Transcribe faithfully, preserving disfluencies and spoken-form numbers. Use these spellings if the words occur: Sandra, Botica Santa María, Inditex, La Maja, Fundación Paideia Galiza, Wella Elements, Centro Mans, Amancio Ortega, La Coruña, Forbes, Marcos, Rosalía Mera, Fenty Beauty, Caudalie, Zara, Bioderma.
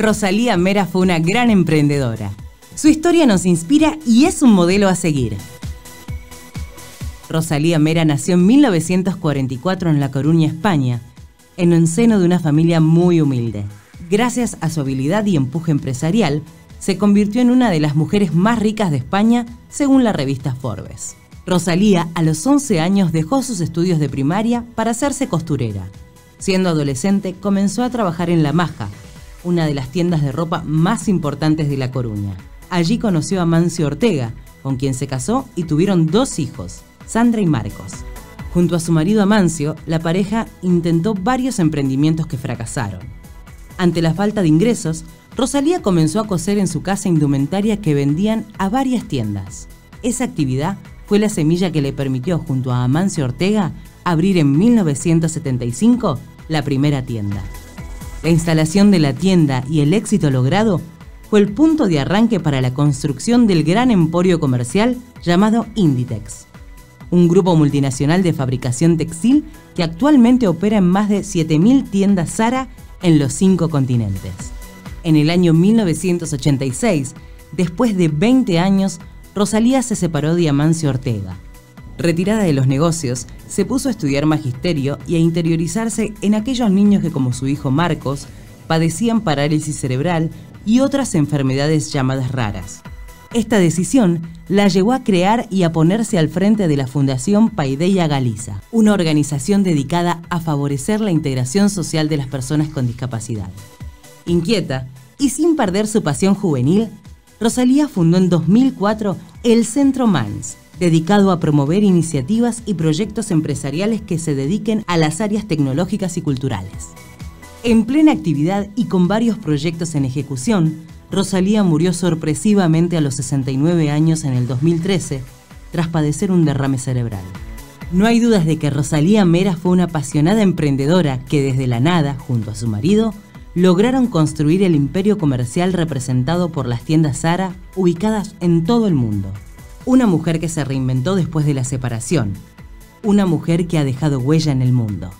Rosalía Mera fue una gran emprendedora. Su historia nos inspira y es un modelo a seguir. Rosalía Mera nació en mil novecientos cuarenta y cuatro en La Coruña, España, en el seno de una familia muy humilde. Gracias a su habilidad y empuje empresarial, se convirtió en una de las mujeres más ricas de España, según la revista Forbes. Rosalía, a los once años, dejó sus estudios de primaria para hacerse costurera. Siendo adolescente, comenzó a trabajar en La Maja, una de las tiendas de ropa más importantes de La Coruña. Allí conoció a Amancio Ortega, con quien se casó y tuvieron dos hijos, Sandra y Marcos. Junto a su marido Amancio, la pareja intentó varios emprendimientos que fracasaron. Ante la falta de ingresos, Rosalía comenzó a coser en su casa indumentaria que vendían a varias tiendas. Esa actividad fue la semilla que le permitió, junto a Amancio Ortega, abrir en mil novecientos setenta y cinco la primera tienda. La instalación de la tienda y el éxito logrado fue el punto de arranque para la construcción del gran emporio comercial llamado Inditex, un grupo multinacional de fabricación textil que actualmente opera en más de siete mil tiendas Zara en los cinco continentes. En el año mil novecientos ochenta y seis, después de veinte años, Rosalía se separó de Amancio Ortega. Retirada de los negocios, se puso a estudiar magisterio y a interiorizarse en aquellos niños que, como su hijo Marcos, padecían parálisis cerebral y otras enfermedades llamadas raras. Esta decisión la llevó a crear y a ponerse al frente de la Fundación Paideia Galiza, una organización dedicada a favorecer la integración social de las personas con discapacidad. Inquieta y sin perder su pasión juvenil, Rosalía fundó en dos mil cuatro el Centro Mans, dedicado a promover iniciativas y proyectos empresariales que se dediquen a las áreas tecnológicas y culturales. En plena actividad y con varios proyectos en ejecución, Rosalía murió sorpresivamente a los sesenta y nueve años en el dos mil trece, tras padecer un derrame cerebral. No hay dudas de que Rosalía Mera fue una apasionada emprendedora que desde la nada, junto a su marido, lograron construir el imperio comercial representado por las tiendas Zara ubicadas en todo el mundo. Una mujer que se reinventó después de la separación. Una mujer que ha dejado huella en el mundo.